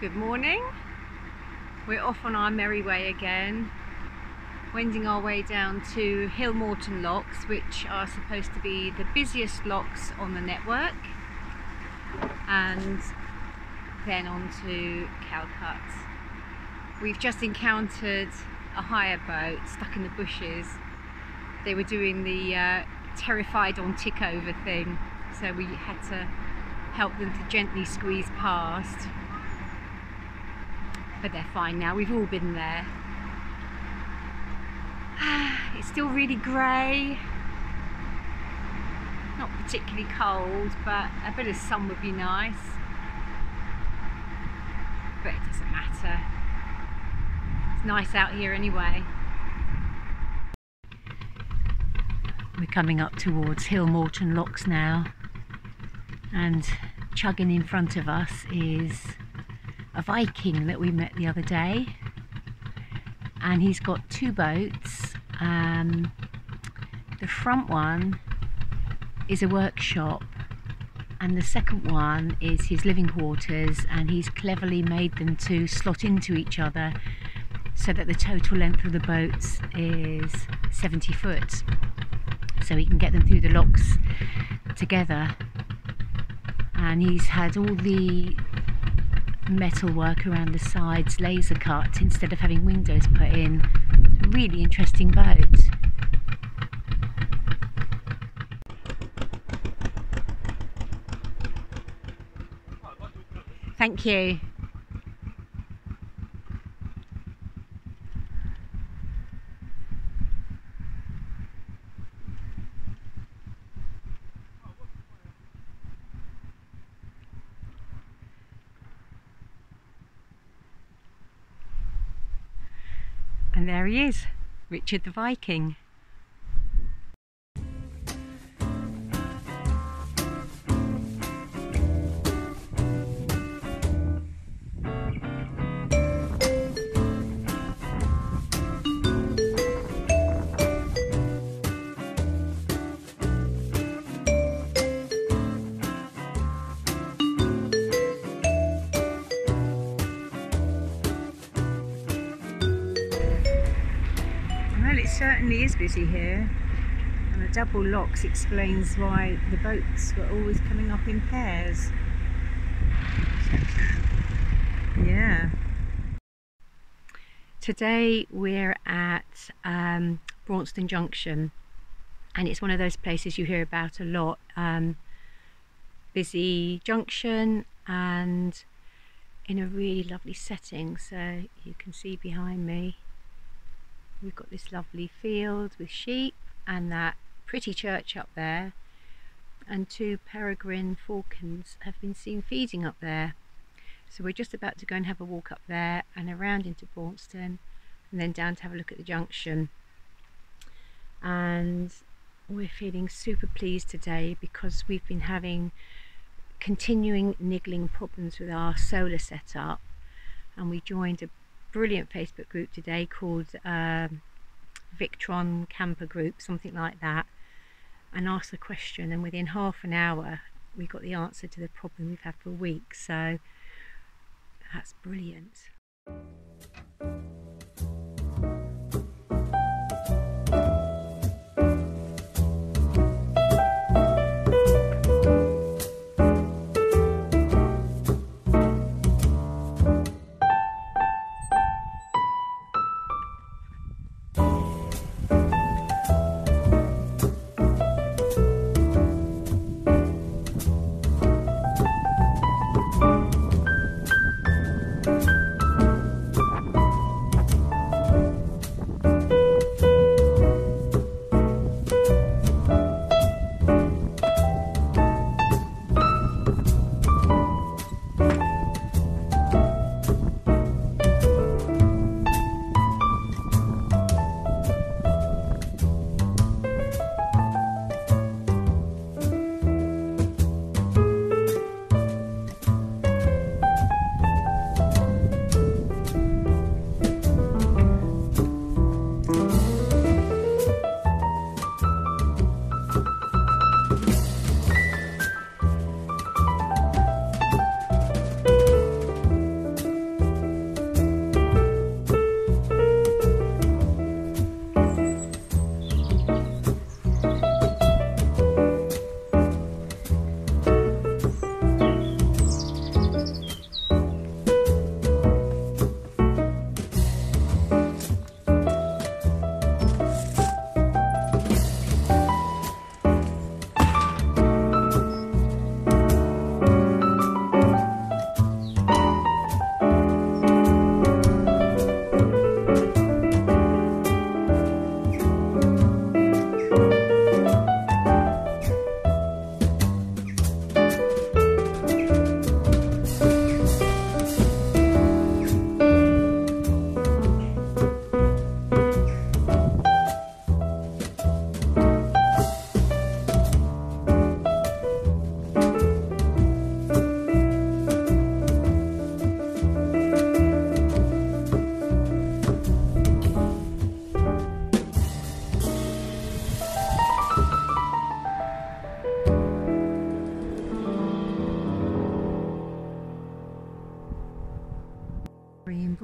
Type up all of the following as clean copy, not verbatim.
Good morning. We're off on our merry way again, wending our way down to Hillmorton Locks, which are supposed to be the busiest locks on the network, and then on to Calcutt. We've just encountered a hire boat stuck in the bushes. They were doing the terrified on tick over thing, so we had to help them to gently squeeze past. But they're fine now, we've all been there. It's still really grey, not particularly cold, but a bit of sun would be nice. But it doesn't matter, it's nice out here anyway. We're coming up towards Hillmorton Locks now, and chugging in front of us is a Viking that we met the other day, and he's got two boats. The front one is a workshop and the second one is his living quarters, and he's cleverly made them to slot into each other so that the total length of the boats is 70 foot, so he can get them through the locks together. And he's had all the metal work around the sides laser cut instead of having windows put in. It's a really interesting boat. Thank you. And there he is, Richard the Viking. Certainly is busy here, and the double locks explains why the boats were always coming up in pairs. Yeah. Today we're at Braunston Junction, and it's one of those places you hear about a lot. Busy junction and in a really lovely setting, so you can see behind me. We've got this lovely field with sheep and that pretty church up there, and two peregrine falcons have been seen feeding up there. So we're just about to go and have a walk up there and around into Braunston, and then down to have a look at the junction. And we're feeling super pleased today because we've been having continuing niggling problems with our solar setup, and we joined a brilliant Facebook group today called Victron Camper Group, something like that, and asked the question, and within half an hour we got the answer to the problem we've had for weeks. So that's brilliant.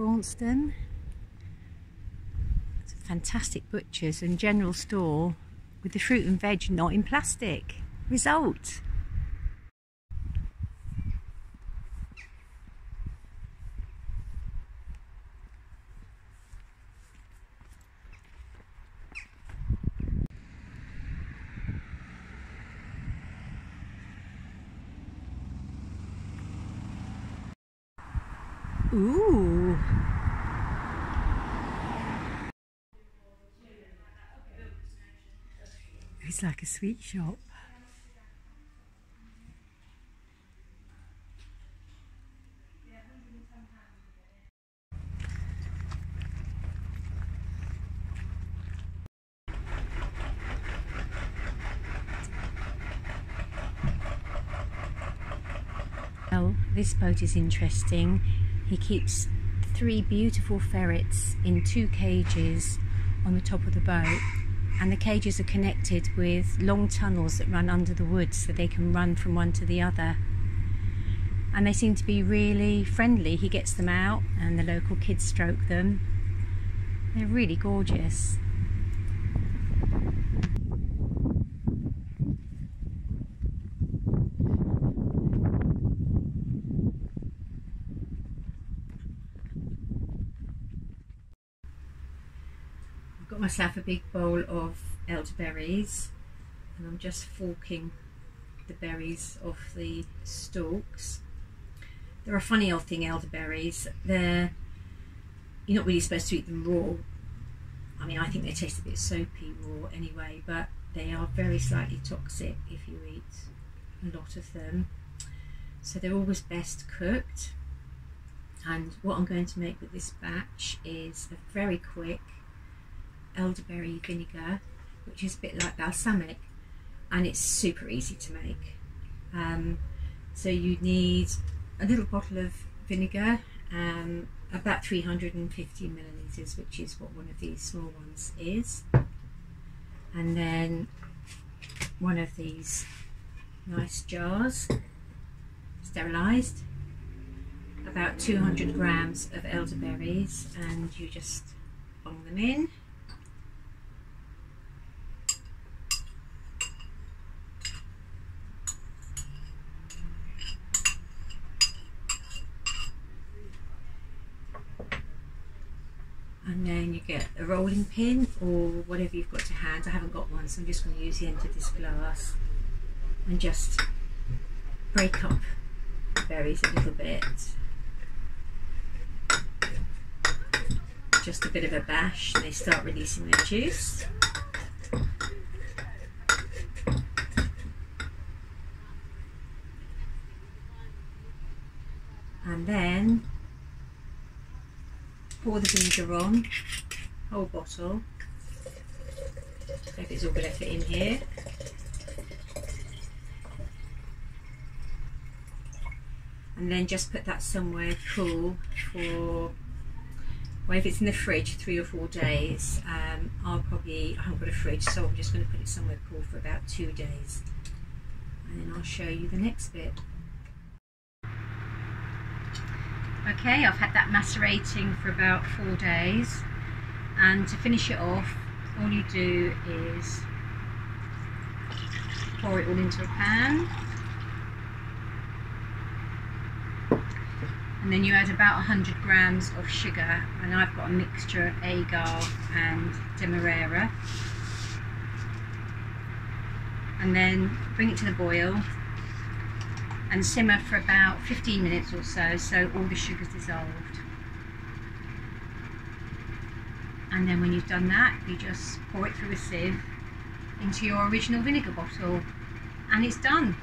Braunston. It's a fantastic butcher's and general store with the fruit and veg not in plastic. Result! Ooh. It's like a sweet shop. Oh, this boat is interesting. He keeps three beautiful ferrets in two cages on the top of the boat, and the cages are connected with long tunnels that run under the wood so they can run from one to the other, and they seem to be really friendly. He gets them out and the local kids stroke them. They're really gorgeous. Got myself a big bowl of elderberries, and I'm just forking the berries off the stalks. They're a funny old thing, elderberries. You're not really supposed to eat them raw. I mean, I think they taste a bit soapy raw anyway, but they are very slightly toxic if you eat a lot of them. So they're always best cooked. And what I'm going to make with this batch is a very quick elderberry vinegar, which is a bit like balsamic, and it's super easy to make. So you need a little bottle of vinegar, about 350 millilitres, which is what one of these small ones is, and then one of these nice jars, sterilised, about 200 grams of elderberries, and you just bung them in. And then you get a rolling pin or whatever you've got to hand. I haven't got one, so I'm just going to use the end of this glass and just break up the berries a little bit. Just a bit of a bash, they start releasing their juice. And then pour the vinegar on, whole bottle. Hope it's all going to fit in here. And then just put that somewhere cool for, well, if it's in the fridge, 3 or 4 days. I haven't got a fridge, so I'm just going to put it somewhere cool for about 2 days. And then I'll show you the next bit. Okay, I've had that macerating for about 4 days, and to finish it off, all you do is pour it all into a pan, and then you add about 100 grams of sugar, and I've got a mixture of agar and demerara, and then bring it to the boil and simmer for about 15 minutes or so, so all the sugar's dissolved. And then when you've done that, you just pour it through a sieve into your original vinegar bottle, and it's done.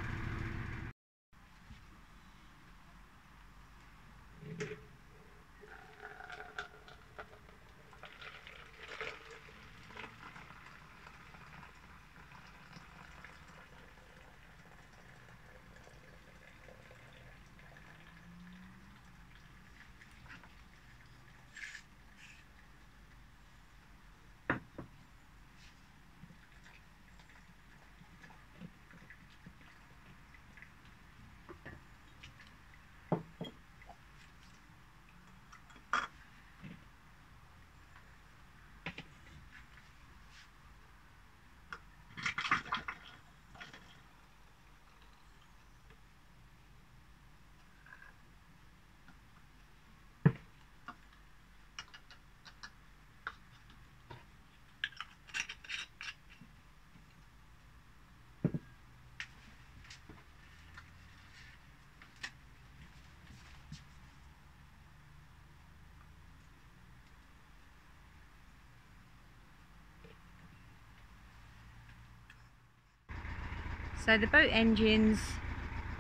So the boat engines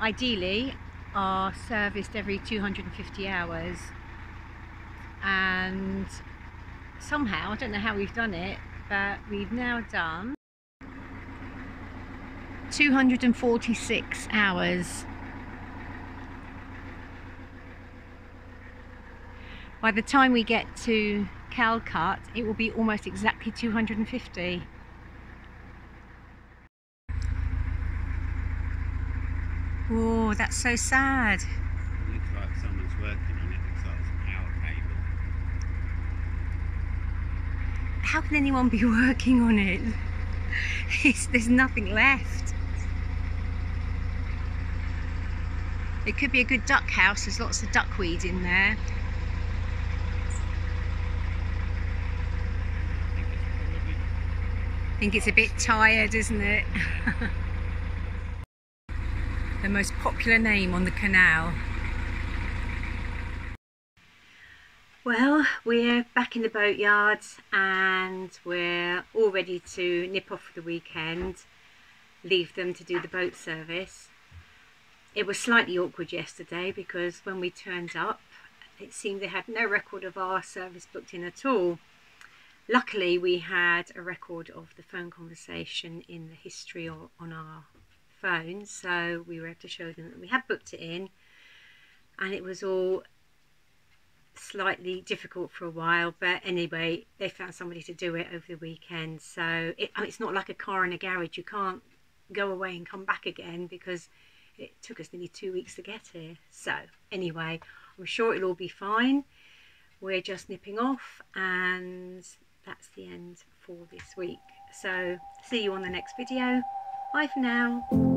ideally are serviced every 250 hours, and somehow, I don't know how we've done it, but we've now done 246 hours. By the time we get to Calcutt, it will be almost exactly 250. Oh, that's so sad. It looks like someone's working on it. It looks like it's a power cable. How can anyone be working on it? There's nothing left. It could be a good duck house. There's lots of duckweed in there. I think it's a bit tired, isn't it? The most popular name on the canal. Well, we're back in the boatyard and we're all ready to nip off for the weekend, leave them to do the boat service. It was slightly awkward yesterday because when we turned up, it seemed they had no record of our service booked in at all. Luckily, we had a record of the phone conversation in the history or on our phone, so we were able to show them that we had booked it in, and it was all slightly difficult for a while, but anyway, they found somebody to do it over the weekend. So it's not like a car in a garage. You can't go away and come back again, because it took us nearly 2 weeks to get here. So anyway, I'm sure it'll all be fine. We're just nipping off, and that's the end for this week. So see you on the next video. Bye for now.